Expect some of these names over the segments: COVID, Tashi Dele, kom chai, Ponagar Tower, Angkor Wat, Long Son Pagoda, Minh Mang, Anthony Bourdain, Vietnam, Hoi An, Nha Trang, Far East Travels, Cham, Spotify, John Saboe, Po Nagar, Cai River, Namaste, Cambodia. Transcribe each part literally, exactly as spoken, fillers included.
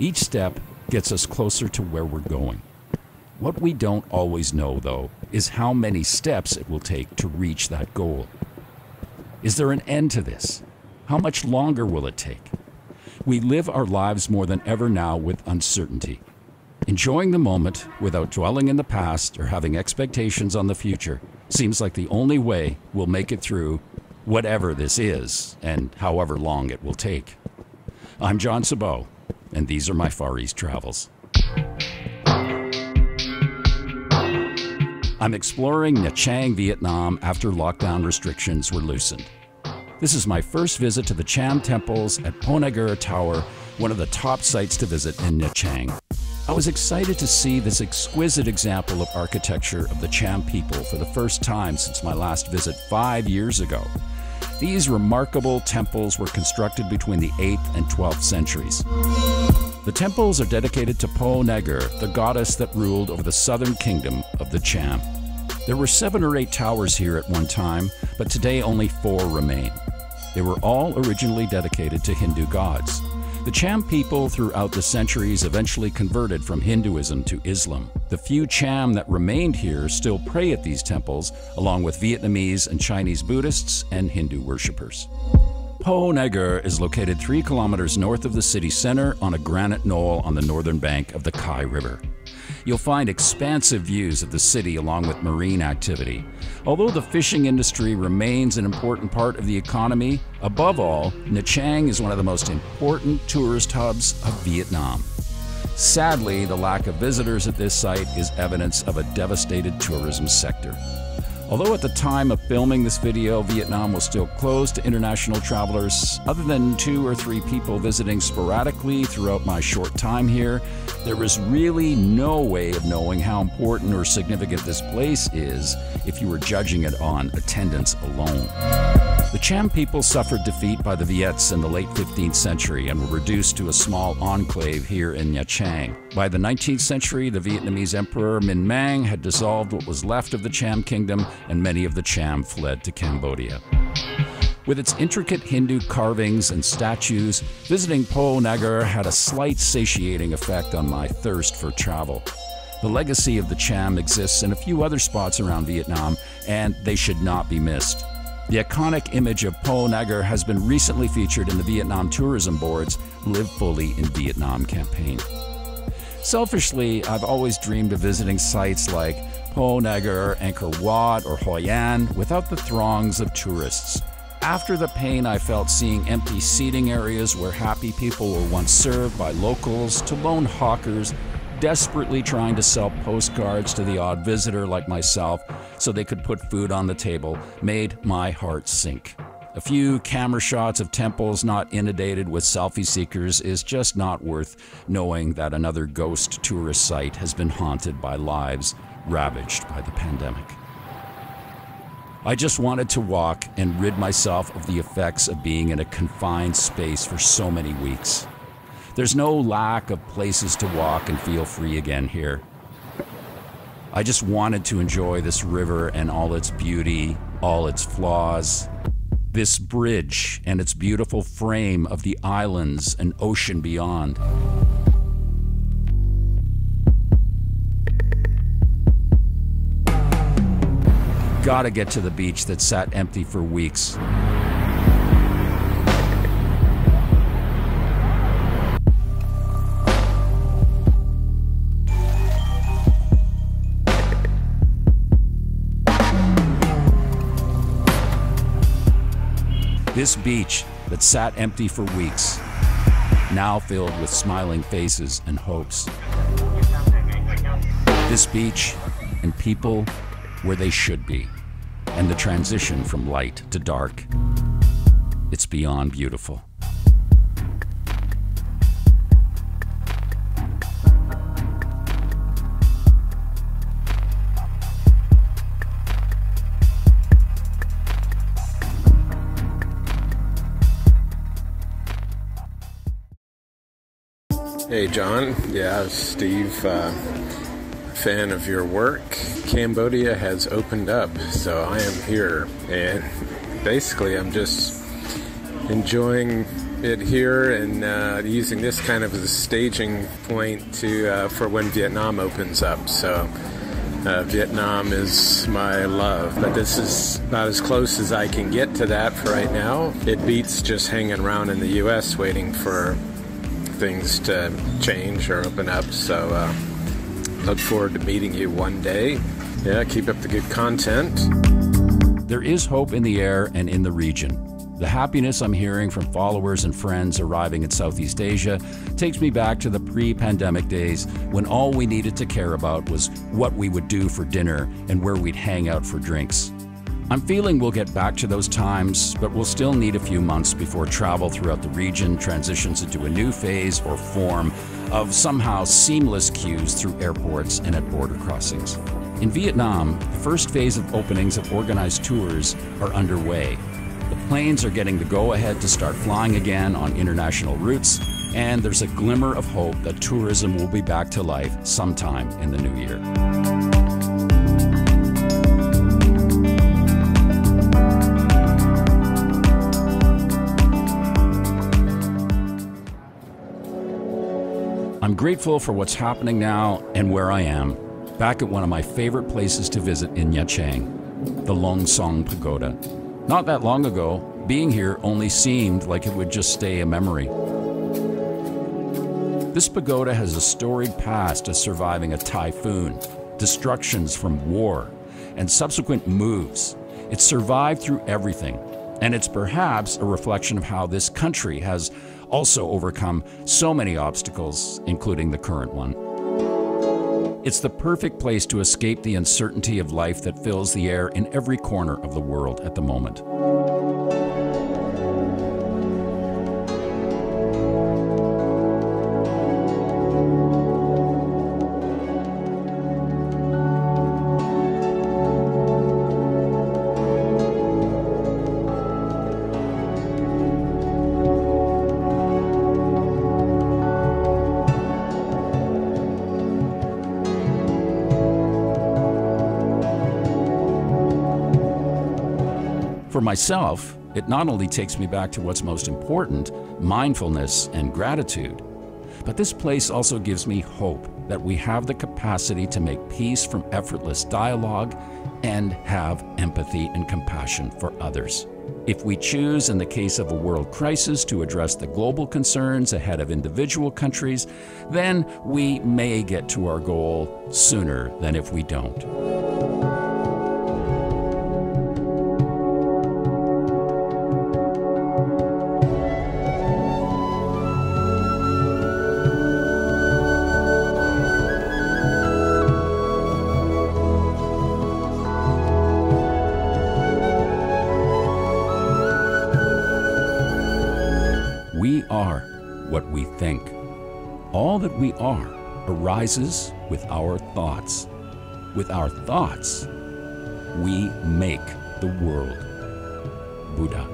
Each step gets us closer to where we're going. What we don't always know, though, is how many steps it will take to reach that goal. Is there an end to this? How much longer will it take? We live our lives more than ever now with uncertainty, enjoying the moment without dwelling in the past or having expectations on the future. Seems like the only way we'll make it through whatever this is and however long it will take. I'm John Saboe, and these are my Far East Travels. I'm exploring Nha Trang, Vietnam after lockdown restrictions were loosened. This is my first visit to the Cham temples at Ponagar Tower, one of the top sites to visit in Nha Trang. I was excited to see this exquisite example of architecture of the Cham people for the first time since my last visit five years ago. These remarkable temples were constructed between the eighth and twelfth centuries. The temples are dedicated to Po Nagar, the goddess that ruled over the southern kingdom of the Cham. There were seven or eight towers here at one time, but today only four remain. They were all originally dedicated to Hindu gods. The Cham people throughout the centuries eventually converted from Hinduism to Islam. The few Cham that remained here still pray at these temples, along with Vietnamese and Chinese Buddhists and Hindu worshippers. Po Nagar is located three kilometers north of the city center on a granite knoll on the northern bank of the Cai River. You'll find expansive views of the city along with marine activity. Although the fishing industry remains an important part of the economy, above all, Nha Trang is one of the most important tourist hubs of Vietnam. Sadly, the lack of visitors at this site is evidence of a devastated tourism sector. Although at the time of filming this video, Vietnam was still closed to international travelers. Other than two or three people visiting sporadically throughout my short time here, there was really no way of knowing how important or significant this place is if you were judging it on attendance alone. The Cham people suffered defeat by the Viets in the late fifteenth century and were reduced to a small enclave here in Nha Trang. By the nineteenth century, the Vietnamese Emperor Minh Mang had dissolved what was left of the Cham kingdom, and many of the Cham fled to Cambodia. With its intricate Hindu carvings and statues, visiting Po Nagar had a slight satiating effect on my thirst for travel. The legacy of the Cham exists in a few other spots around Vietnam, and they should not be missed. The iconic image of Po Nagar has been recently featured in the Vietnam Tourism Board's Live Fully in Vietnam campaign. Selfishly, I've always dreamed of visiting sites like Po Nagar, Angkor Wat, or Hoi An without the throngs of tourists. After the pain I felt seeing empty seating areas where happy people were once served by locals to lone hawkers desperately trying to sell postcards to the odd visitor like myself so they could put food on the table, made my heart sink. A few camera shots of temples not inundated with selfie seekers is just not worth knowing that another ghost tourist site has been haunted by lives ravaged by the pandemic. I just wanted to walk and rid myself of the effects of being in a confined space for so many weeks. There's no lack of places to walk and feel free again here. I just wanted to enjoy this river and all its beauty, all its flaws, this bridge and its beautiful frame of the islands and ocean beyond. Gotta get to the beach that sat empty for weeks. This beach that sat empty for weeks, now filled with smiling faces and hopes. This beach and people where they should be, and the transition from light to dark. It's beyond beautiful. Hey John, yeah, Steve, uh, fan of your work. Cambodia has opened up, so I am here, and basically I'm just enjoying it here and uh, using this kind of as a staging point to uh, for when Vietnam opens up. So uh, Vietnam is my love, but this is about as close as I can get to that for right now. It beats just hanging around in the U S waiting for things to change or open up. So uh, look forward to meeting you one day. Yeah, keep up the good content. There is hope in the air and in the region. The happiness I'm hearing from followers and friends arriving in Southeast Asia takes me back to the pre-pandemic days when all we needed to care about was what we would do for dinner and where we'd hang out for drinks. I'm feeling we'll get back to those times, but we'll still need a few months before travel throughout the region transitions into a new phase or form of somehow seamless queues through airports and at border crossings. In Vietnam, the first phase of openings of organized tours are underway. The planes are getting the go-ahead to start flying again on international routes, and there's a glimmer of hope that tourism will be back to life sometime in the new year. I'm grateful for what's happening now and where I am, back at one of my favorite places to visit in Nha Trang, the Long Son Pagoda. Not that long ago, being here only seemed like it would just stay a memory. This pagoda has a storied past as surviving a typhoon, destructions from war, and subsequent moves. It's survived through everything, and it's perhaps a reflection of how this country has also overcome so many obstacles, including the current one. It's the perfect place to escape the uncertainty of life that fills the air in every corner of the world at the moment. For myself, it not only takes me back to what's most important, mindfulness and gratitude, but this place also gives me hope that we have the capacity to make peace from effortless dialogue and have empathy and compassion for others. If we choose, in the case of a world crisis, to address the global concerns ahead of individual countries, then we may get to our goal sooner than if we don't. Think. All that we are arises with our thoughts. With our thoughts, we make the world. Buddha.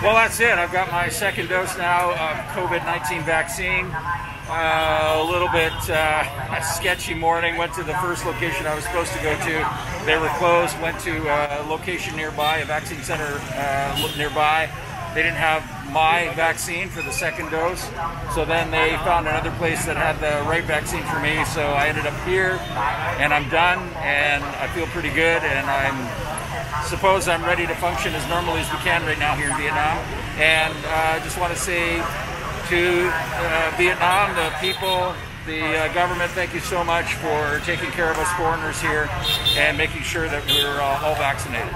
Well, that's it. I've got my second dose now of COVID nineteen vaccine. Uh, a little bit uh, a sketchy morning. Went to the first location I was supposed to go to. They were closed. Went to a location nearby, a vaccine center uh, nearby. They didn't have my vaccine for the second dose. So then they found another place that had the right vaccine for me. So I ended up here, and I'm done, and I feel pretty good, and I'm suppose I'm ready to function as normally as we can right now here in Vietnam. And I uh, just want to say to uh, Vietnam, the people, the uh, government, thank you so much for taking care of us foreigners here and making sure that we're uh, all vaccinated.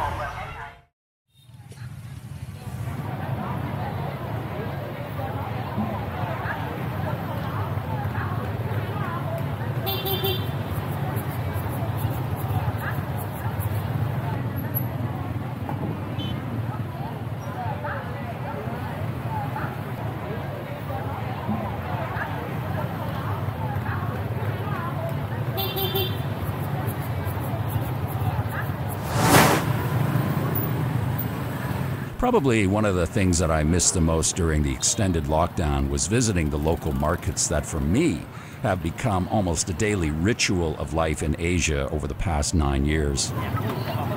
Probably one of the things that I missed the most during the extended lockdown was visiting the local markets that, for me, have become almost a daily ritual of life in Asia over the past nine years.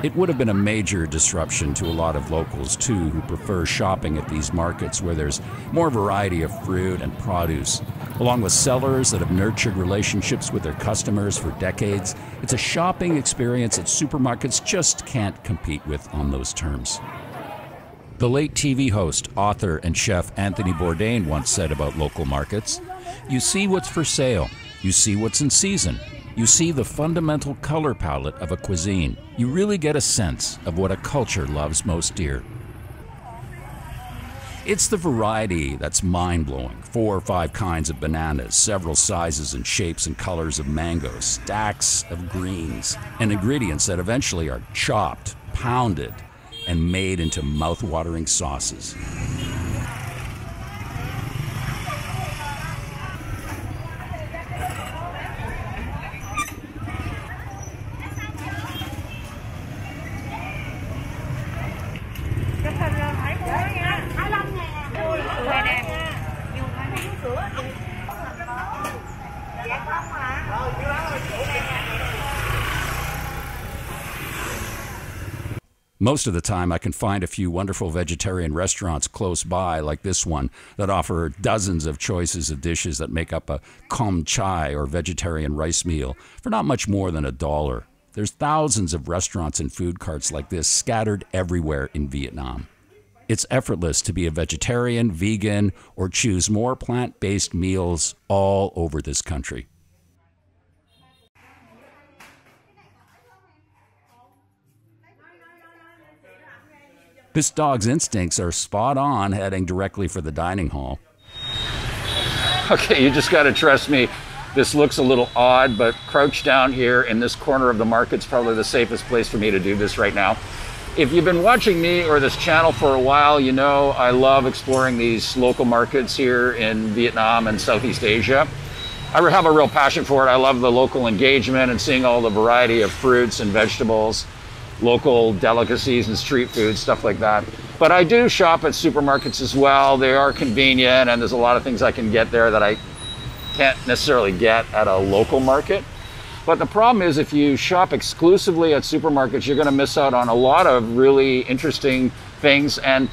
It would have been a major disruption to a lot of locals, too, who prefer shopping at these markets where there's more variety of fruit and produce. Along with sellers that have nurtured relationships with their customers for decades, it's a shopping experience that supermarkets just can't compete with on those terms. The late T V host, author, and chef Anthony Bourdain once said about local markets, "You see what's for sale, you see what's in season, you see the fundamental color palette of a cuisine. You really get a sense of what a culture loves most dear." It's the variety that's mind-blowing. Four or five kinds of bananas, several sizes and shapes and colors of mangoes, stacks of greens, and ingredients that eventually are chopped, pounded, and made into mouth-watering sauces. Most of the time, I can find a few wonderful vegetarian restaurants close by, like this one, that offer dozens of choices of dishes that make up a kom chai, or vegetarian rice meal, for not much more than a dollar. There's thousands of restaurants and food carts like this scattered everywhere in Vietnam. It's effortless to be a vegetarian, vegan, or choose more plant-based meals all over this country. This dog's instincts are spot on, heading directly for the dining hall. Okay, you just gotta trust me. This looks a little odd, but crouched down here in this corner of the market's probably the safest place for me to do this right now. If you've been watching me or this channel for a while, you know I love exploring these local markets here in Vietnam and Southeast Asia. I have a real passion for it. I love the local engagement and seeing all the variety of fruits and vegetables, local delicacies and street food, stuff like that. But I do shop at supermarkets as well. They are convenient, and there's a lot of things I can get there that I can't necessarily get at a local market. But the problem is, if you shop exclusively at supermarkets, you're going to miss out on a lot of really interesting things and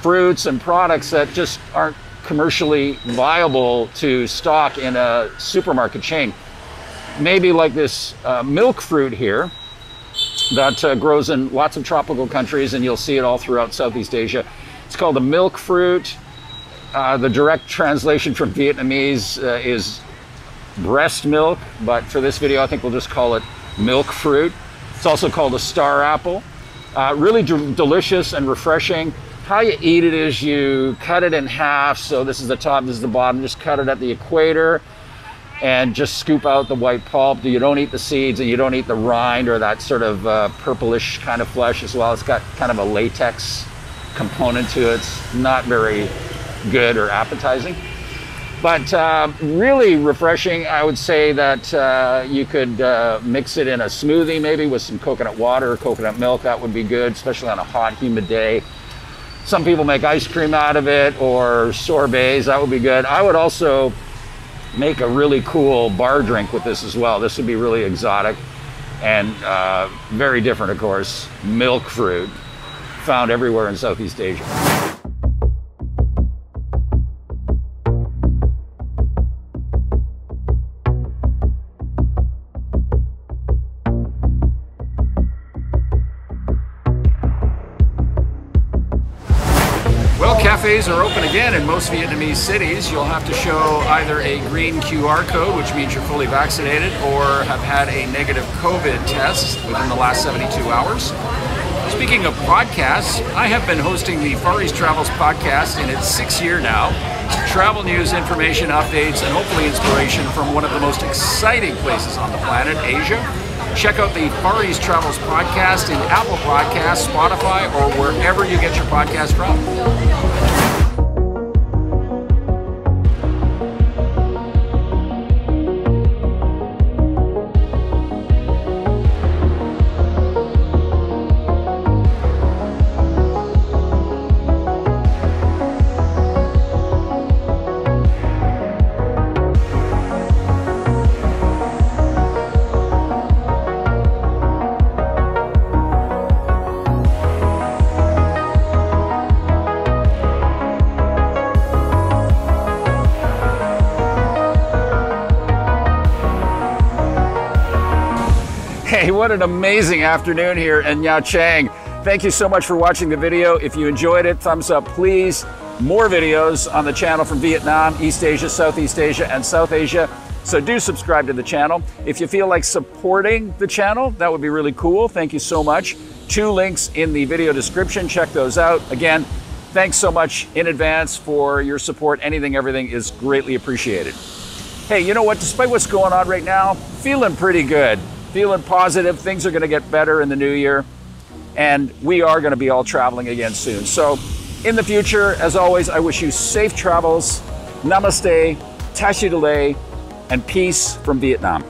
fruits and products that just aren't commercially viable to stock in a supermarket chain. Maybe like this uh, milk fruit here that uh, grows in lots of tropical countries, and you'll see it all throughout Southeast Asia. It's called the milk fruit. Uh, the direct translation from Vietnamese uh, is breast milk, but for this video I think we'll just call it milk fruit. It's also called a star apple. Uh, really delicious and refreshing. How you eat it is you cut it in half, so this is the top, this is the bottom, just cut it at the equator and just scoop out the white pulp. You don't eat the seeds, and you don't eat the rind or that sort of uh, purplish kind of flesh as well. It's got kind of a latex component to it. It's not very good or appetizing, but uh, really refreshing. I would say that uh, you could uh, mix it in a smoothie, maybe with some coconut water or coconut milk. That would be good, especially on a hot, humid day. Some people make ice cream out of it or sorbets. That would be good. I would also make a really cool bar drink with this as well. This would be really exotic and uh, very different, of course. Milk fruit, found everywhere in Southeast Asia. Cafes are open again in most Vietnamese cities. You'll have to show either a green Q R code, which means you're fully vaccinated, or have had a negative COVID test within the last seventy-two hours. Speaking of podcasts, I have been hosting the Far East Travels podcast in its sixth year now. Travel news, information, updates, and hopefully inspiration from one of the most exciting places on the planet, Asia. Check out the Far East Travels podcast in Apple Podcasts, Spotify, or wherever you get your podcast from. Hey, what an amazing afternoon here in Nha Trang. Thank you so much for watching the video. If you enjoyed it, thumbs up, please. More videos on the channel from Vietnam, East Asia, Southeast Asia, and South Asia. So do subscribe to the channel. If you feel like supporting the channel, that would be really cool. Thank you so much. Two links in the video description. Check those out. Again, thanks so much in advance for your support. Anything, everything is greatly appreciated. Hey, you know what? Despite what's going on right now, feeling pretty good. Feeling positive, things are gonna get better in the new year, and we are gonna be all traveling again soon. So in the future, as always, I wish you safe travels, namaste, Tashi Dele, and peace from Vietnam.